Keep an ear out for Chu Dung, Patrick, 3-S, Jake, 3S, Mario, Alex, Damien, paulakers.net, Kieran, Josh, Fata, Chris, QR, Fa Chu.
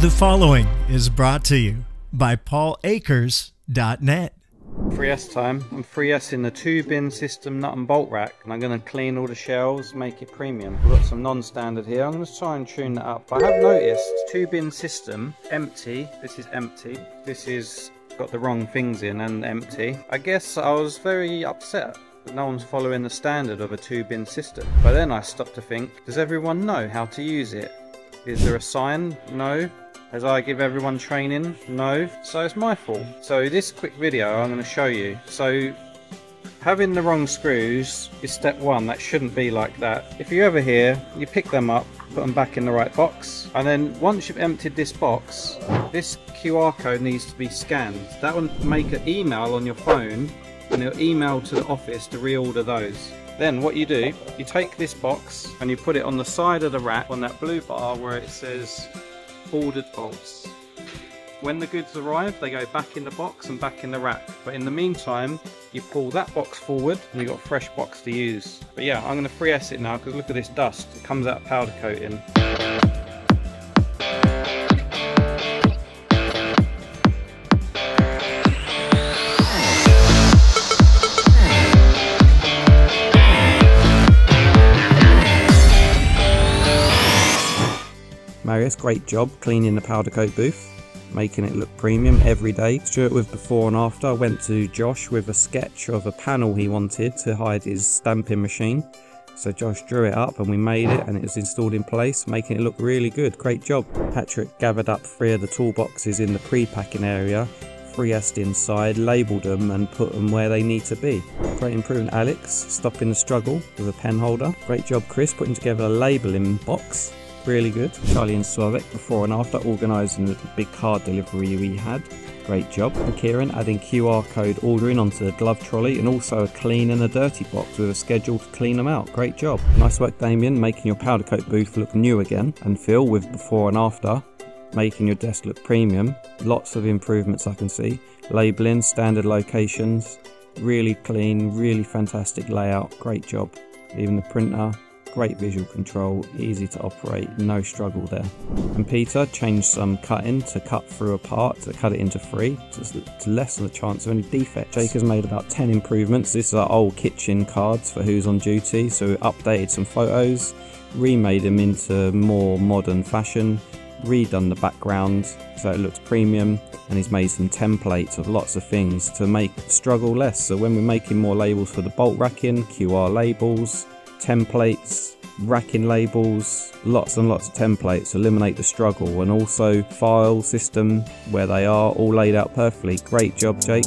The following is brought to you by paulakers.net. 3S time. I'm 3S-ing the 2-bin system nut and bolt rack, and I'm going to clean all the shells, make it premium. We've got some non-standard here. I'm going to try and tune that up. I have noticed 2-bin system empty. This is empty. This is got the wrong things in and empty. I guess I was very upset. No one's following the standard of a 2-bin system. But then I stopped to think, does everyone know how to use it? Is there a sign? No. As I give everyone training? No. So it's my fault. So this quick video I'm going to show you. So having the wrong screws is step one. That shouldn't be like that. If you're ever here, you pick them up, put them back in the right box, and then once you've emptied this box, this QR code needs to be scanned. That will make an email on your phone, and it'll email to the office to reorder those. Then what you do, you take this box and you put it on the side of the rack on that blue bar where it says ordered bolts. When the goods arrive, they go back in the box and back in the rack. But in the meantime, you pull that box forward and you've got a fresh box to use. But yeah, I'm going to 3S it now because look at this dust. It comes out of powder coating. Marius, great job cleaning the powder coat booth, making it look premium every day. Stuart with before and after. I went to Josh with a sketch of a panel he wanted to hide his stamping machine. So Josh drew it up and we made it, and it was installed in place, making it look really good. Great job. Patrick gathered up 3 of the toolboxes in the pre-packing area, 3S'd inside, labelled them and put them where they need to be. Great improvement Alex, stopping the struggle with a pen holder. Great job Chris, putting together a labelling box. Really good. Charlie and Slavik before and after organising the big card delivery we had. Great job. And Kieran adding QR code ordering onto the glove trolley, and also a clean and a dirty box with a schedule to clean them out. Great job. Nice work Damien, making your powder coat booth look new again. And Phil with before and after, making your desk look premium. Lots of improvements I can see. Labelling, standard locations, really clean, really fantastic layout. Great job. Even the printer. Great visual control, easy to operate, no struggle there. And Peter changed some cutting to cut through a part, to cut it into 3, to lessen the chance of any defects. Jake has made about 10 improvements. This is our old kitchen cards for who's on duty, so we updated some photos, remade them into more modern fashion, redone the background so it looks premium, and he's made some templates of lots of things to make struggle less. So when we're making more labels for the bolt racking, QR labels, templates, racking labels, lots and lots of templates to eliminate the struggle, and also file system where they are all laid out perfectly. Great job Jake.